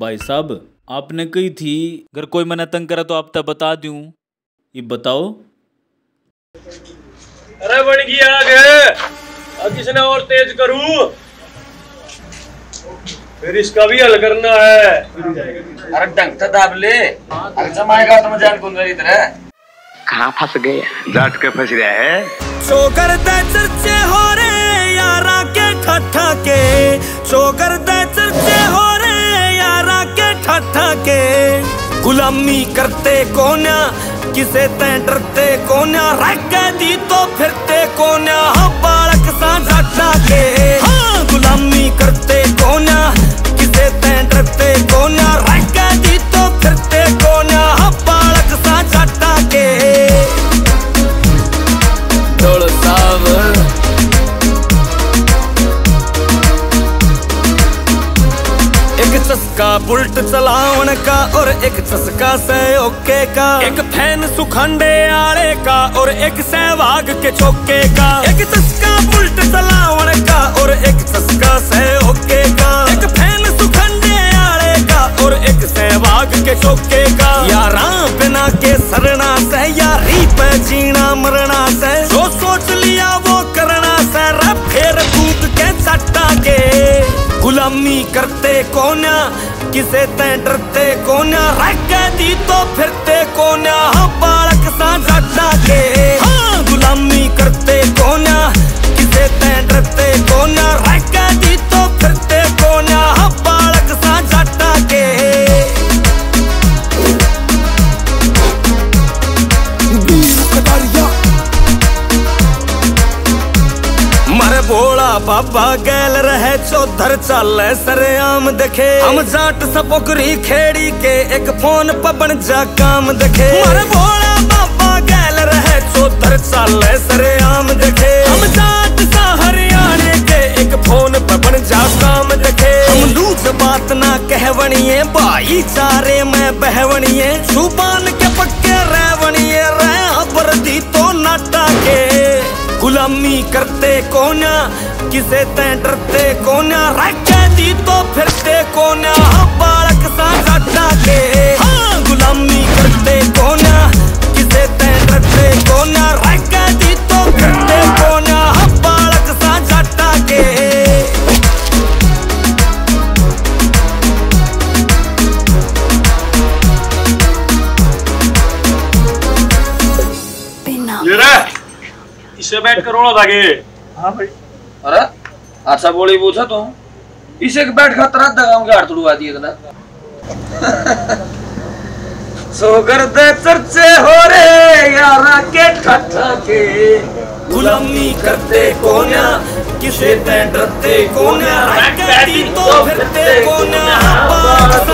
भाई साहब आपने कही थी अगर कोई मैंने तंग करा तो आप तब बता दूं, ये बताओ। अरे बढ़ गया आग है, किसने और तेज करूं, फिर इसका भी हल करना है। अरे डंग दाब ले, अरे जमाएगा तो मजान कौन मेरी तरह। कहाँ फंस गए, डांट के फंस गया है। जो करते चर्चे हो रे यारा के ठट्ठा के, जो करते चर्चे हो रे यारा के ठट्ठा के, गुलामी करते कोन्या किसे तै डरते कोन्या, रख दी तो फिरते कोन्या, बालक सा जाटा के। हाँ गुलामी करते कोन्या किसे तै डरते कोन्या, रख दी तो फिरते कोन्या, बालक सा जाटा के। एक चस्का बुलट चलावन का और एक चस्का सहयोके का, एक फैन सुखंडे आले का और एक सहवाग के चौके का। एक चस्का बुलट चलावन का और एक चस्का सहयोके का, एक फैन सुखंडे आले का और एक सहवाग के चौके का। यारा बिना के सरना से, यारी पे जीना मरना से, जो सोच लिया वो करना से, रब फेर कूद के सट्टा के। गुलामी करते कोन्या किसे तै डरते कोन्या, रख दी तो फिरते कोन्या, बालक सा जाटा के। हाँ गुलामी करते कोन्या किसे तै डरते कोन्या, रख दी तो फिरते कोन्या, बालक सा जाटा के। भोला बाबा गैल रहे चौधर चाले सरे आम देखे, हम जाट सपोकरी खेड़ी के एक फोन पबन जा काम देखे। मर भोला बाबा गैल रहे चौधर चाले सरे आम देखे, हम जाट सा हरियाणे के एक फोन पबन जा काम देखे। हम लूज बात ना कहवणिये, भाईचारे में बहवणिये, जुबान के पक्के रहवणिये, रह अबर दी तो नाटा के। गुलामी करते कोन्या किसे तै डरते कोन्या, रख दी तो फिरते कोन्या, बालक सा जाटा के। हाँ गुलामी करते कोन्या किसे तै डरते कोन्या, रख दी तो फिरते कोन्या, बालक सा जाटा के। इसे बैठ कर रोला दागे। हाँ भाई। अरे अच्छा बोली पूछा तू, इसे बैठ कर तरह दगाम के हाथ उड़वा दिए तना। सो करते चर्चे हो रे यारा के ठट्ठा के, गुलामी करते कोन्या किसे तै डरते कोन्या, रख दी तो फिरते कोन्या।